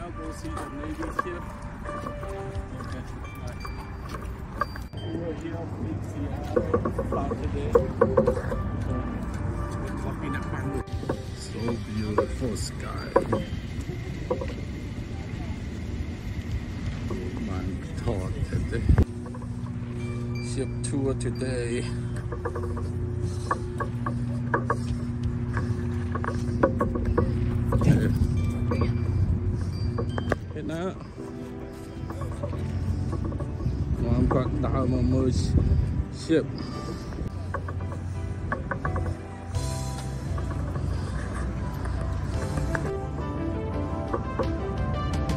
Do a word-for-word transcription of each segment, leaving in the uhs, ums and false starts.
now go see the Navy ship. Okay, right. We were here in Seattle today. So, in a fun. So beautiful sky. Man talk today. Ship tour today. Đó. Còn còn đảo mà mới ship.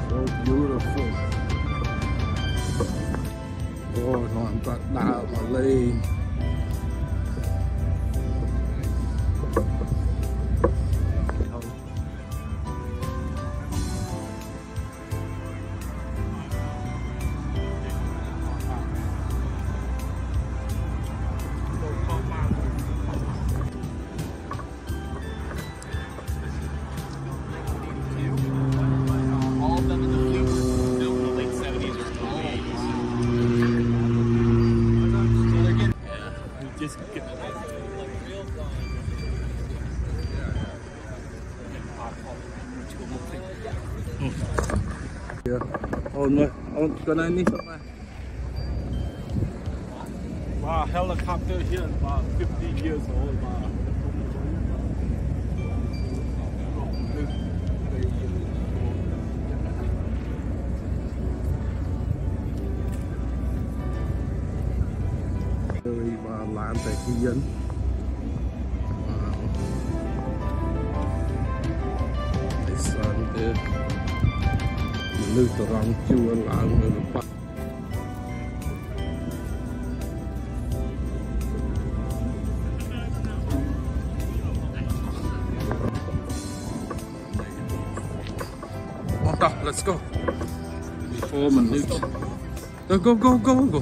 So beautiful. Rồi còn còn đảo mà lên. Wow, helicopter here is about fifty years old. Tôi vào làm tại cư dân. Wow. Sun there. Lưu tròn chua lạng người. Let's go. Before minutes. Go, go, go, go, go.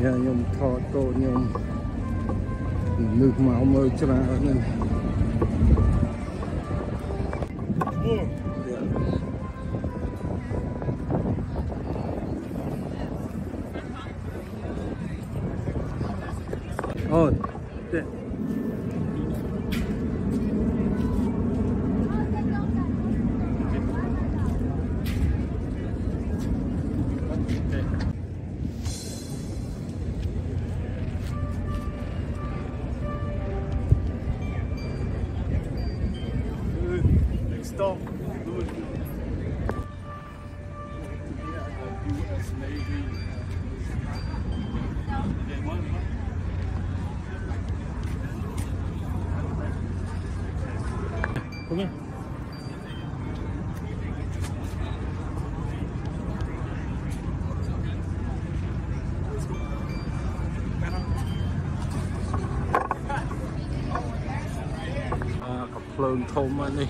Yeah, yum thought, go, yum. Look, my almost around. Yeah. Oh, yeah. Next stop, the U S Navy. Come here. Ah, cặp lông thôm anh đi.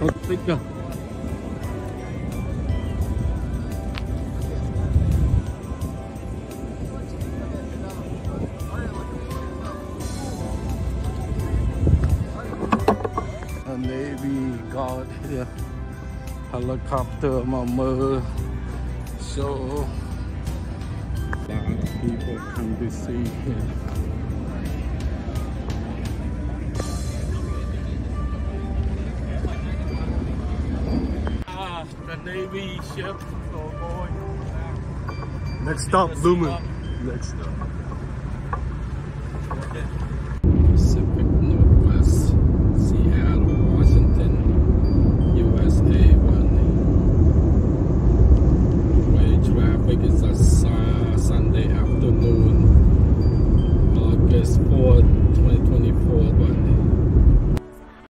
Không thích cơ. Navy God here. Helicopter mama show. A lot of people come to see here. Ah, the Navy ship. Oh boy. Next stop, Lumen. Next stop. Okay.